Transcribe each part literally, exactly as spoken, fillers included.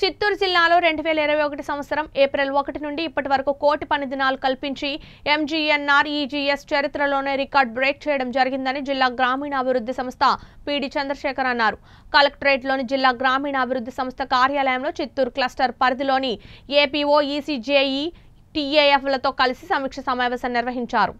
చిత్తూరు జిల్లాలో రెండు వేల ఇరవై ఒకటి సంవత్సరం ఏప్రిల్ ఒకటి నుండి ఇప్పటివరకు కోటి పని దినాలు కల్పించి ఎంజీఎన్ఆర్ఈజీఎస్ చరిత్రలోనే రికార్డ్ బ్రేక్ చేయడం జరిగిందని జిల్లా గ్రామీణాభివృద్ధి సంస్థ పీడి చంద్రశేఖర్ అన్నారు. కలెక్టరేట్లోని జిల్లా గ్రామీణాభివృద్ధి సంస్థ కార్యాలయంలో చిత్తూరు క్లస్టర్ పరిధిలోని ఏపీఓ ఈసీజేఈ టీఏఎఫ్లతో కలిసి సమీక్ష సమావేశం నిర్వహించారు.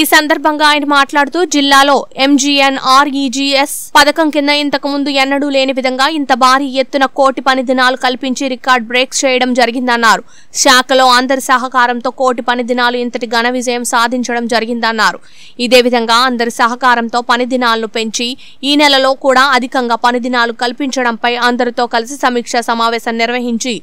ఈ సందర్భంగా ఆయన మాట్లాడుతూ జిల్లాలో ఎంజీఎన్ఆర్ఈజీఎస్ పథకం కింద ఇంతకు ముందు ఎన్నడూ లేని విధంగా ఇంత భారీ ఎత్తున కోటి పని దినాలు కల్పించి రికార్డ్ బ్రేక్స్ చేయడం జరిగిందన్నారు. శాఖలో అందరి సహకారంతో కోటి పని దినాలు ఇంతటి ఘన విజయం సాధించడం జరిగిందన్నారు. ఇదే విధంగా అందరి సహకారంతో పని దినాలను పెంచి ఈ నెలలో కూడా అధికంగా పని దినాలు కల్పించడంపై అందరితో కలిసి సమీక్ష సమావేశం నిర్వహించి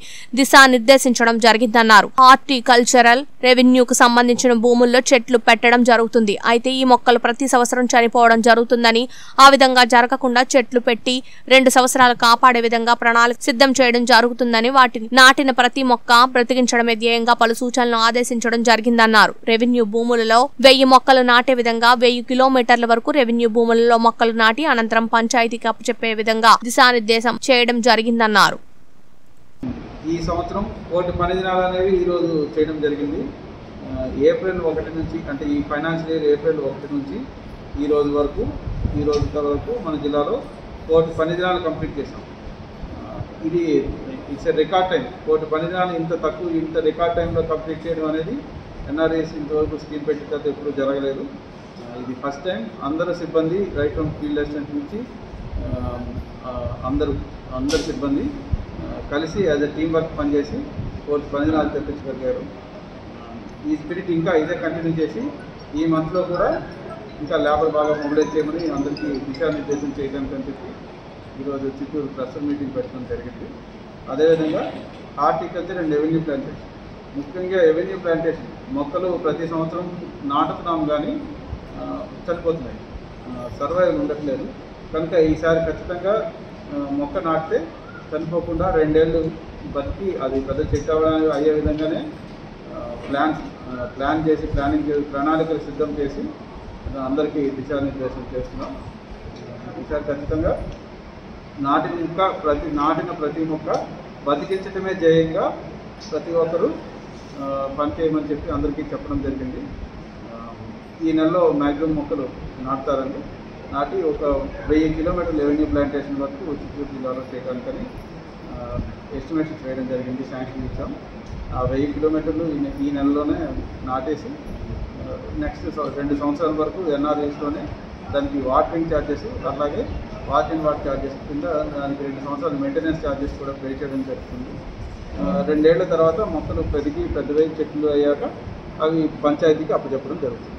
దిశానిర్దేశించడం జరిగిందన్నారు. హార్టికల్చరల్ రెవెన్యూకు సంబంధించిన భూముల్లో చెట్లు పెట్టడం జరుగుతుంది. అయితే ఈ మొక్కలు ప్రతి సంవత్సరం చనిపోవడం జరుగుతుందని, ఆ విధంగా జరగకుండా చెట్లు పెట్టి రెండు సంవత్సరాలు కాపాడే విధంగా ప్రణాళిక సిద్ధం చేయడం జరుగుతుందని, వాటిని నాటిన ప్రతి మొక్క బ్రతికించడమే ధ్యేయంగా పలు సూచనలను ఆదేశించడం జరిగిందన్నారు. రెవెన్యూ భూములలో వెయ్యి మొక్కలు నాటే విధంగా వెయ్యి కిలోమీటర్ల వరకు రెవెన్యూ భూములలో మొక్కలు నాటి అనంతరం పంచాయతీకి అప్పచెప్పే విధంగా దిశానిర్దేశం చేయడం జరిగిందన్నారు. ఈ సంవత్సరం కోటి పని దినాలు అనేవి ఈ రోజు చేయడం జరిగింది. ఏప్రిల్ ఒకటి నుంచి అంటే ఈ ఫైనాన్షియల్ ఇయర్ ఏప్రిల్ ఒకటి నుంచి ఈ రోజు వరకు ఈ రోజు వరకు మన జిల్లాలో కోటి పని దినాలు కంప్లీట్ చేసాం. ఇది ఇట్స్ ఏ రికార్డ్ టైం. కోటి పని దినాలు ఇంత తక్కువ ఇంత రికార్డ్ టైంలో కంప్లీట్ చేయడం అనేది ఎన్ఆర్ఎస్ ఇంతవరకు స్కీమ్ పెట్టిన తర్వాత ఎప్పుడూ జరగలేదు. ఇది ఫస్ట్ టైం. అందరు సిబ్బంది రైట్ ఫ్రమ్ ఫీల్డ్ అసిస్టెంట్ నుంచి అందరు అందరు సిబ్బంది కలిసి యాజ్ ఎ టీం వర్క్ పనిచేసి కోటి పని దినాలు తెప్పించగలిగారు. ఈ స్పిరిట్ ఇంకా ఇదే కంటిన్యూ చేసి ఈ మంత్లో కూడా ఇంకా లేబర్ బాగా మొబిలైజ్ చేయమని అందరికీ దిశానిర్దేశం చేయడానికి అని చెప్పి ఈరోజు చిత్తూరు క్లస్టర్ మీటింగ్ పెట్టడం జరిగింది. అదేవిధంగా హార్టికల్చర్ అండ్ రెవెన్యూ ప్లాంటేషన్, ముఖ్యంగా రెవెన్యూ ప్లాంటేషన్ మొక్కలు ప్రతి సంవత్సరం నాటుతున్నాం కానీ చనిపోతున్నాయి, సర్వైవ్ ఉండట్లేదు. కనుక ఈసారి ఖచ్చితంగా మొక్క నాటితే చనిపోకుండా రెండేళ్ళు బతికి అది పెద్ద చెట్టు అవ్వడానికి అయ్యే విధంగానే ప్లాన్స్ ప్లాన్ చేసి ప్లానింగ్ ప్రణాళికలు సిద్ధం చేసి అందరికీ దిశానిర్దేశం చేస్తున్నాం. ఈసారి ఖచ్చితంగా నాటిన మొక్క ప్రతి నాటిన ప్రతి మొక్క బతికించడమే ధ్యేయంగా ప్రతి ఒక్కరూ పనిచేయమని చెప్పి అందరికీ చెప్పడం జరిగింది. ఈ నెలలో మ్యాక్సిమం మొక్కలు నాటుతారండి. నాటి ఒక వెయ్యి కిలోమీటర్ల రెవెన్యూ ప్లాంటేషన్ వరకు చిత్తూరు జిల్లాలో చేయడానికని ఎస్టిమేషన్ చేయడం జరిగింది, శాంక్షన్ ఇచ్చాం. ఆ వెయ్యి కిలోమీటర్లు ఈ నెలలోనే నాటేసి నెక్స్ట్ రెండు సంవత్సరాల వరకు ఎన్ఆర్ఎస్లోనే దానికి వాటరింగ్ ఛార్జెస్, అలాగే వాకింగ్ వాటర్ ఛార్జెస్ కింద దానికి రెండు సంవత్సరాలు మెయింటెనెన్స్ ఛార్జెస్ కూడా పే చేయడం జరుగుతుంది. రెండేళ్ల తర్వాత మొక్కలు పెరిగి పెద్దవై చెట్లు అయ్యాక అవి పంచాయతీకి అప్పచెప్పడం జరుగుతుంది.